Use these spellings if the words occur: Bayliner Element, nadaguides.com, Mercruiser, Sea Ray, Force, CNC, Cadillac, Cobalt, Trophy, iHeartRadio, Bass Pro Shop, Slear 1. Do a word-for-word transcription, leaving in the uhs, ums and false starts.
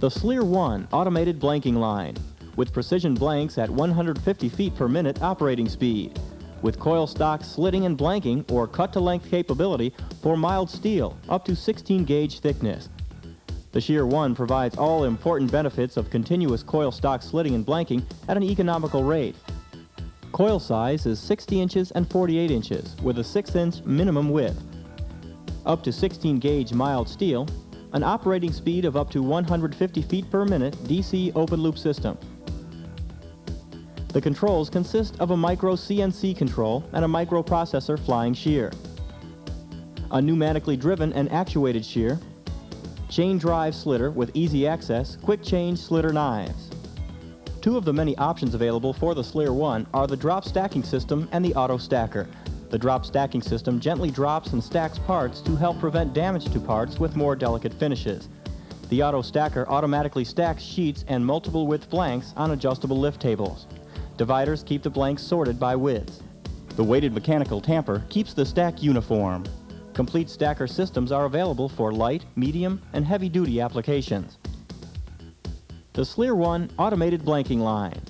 The Slear one automated blanking line, with precision blanks at one hundred fifty feet per minute operating speed, with coil stock slitting and blanking or cut-to-length capability for mild steel up to sixteen gauge thickness. The Slear one provides all important benefits of continuous coil stock slitting and blanking at an economical rate. Coil size is sixty inches and forty-eight inches with a six inch minimum width. Up to sixteen gauge mild steel, an operating speed of up to one hundred fifty feet per minute D C open loop system. The controls consist of a micro C N C control and a microprocessor flying shear, a pneumatically driven and actuated shear, chain drive slitter with easy access, quick change slitter knives. Two of the many options available for the Slear one are the drop stacking system and the auto stacker. The drop stacking system gently drops and stacks parts to help prevent damage to parts with more delicate finishes. The auto stacker automatically stacks sheets and multiple width blanks on adjustable lift tables. Dividers keep the blanks sorted by width. The weighted mechanical tamper keeps the stack uniform. Complete stacker systems are available for light, medium, and heavy-duty applications. The Slear one automated blanking line.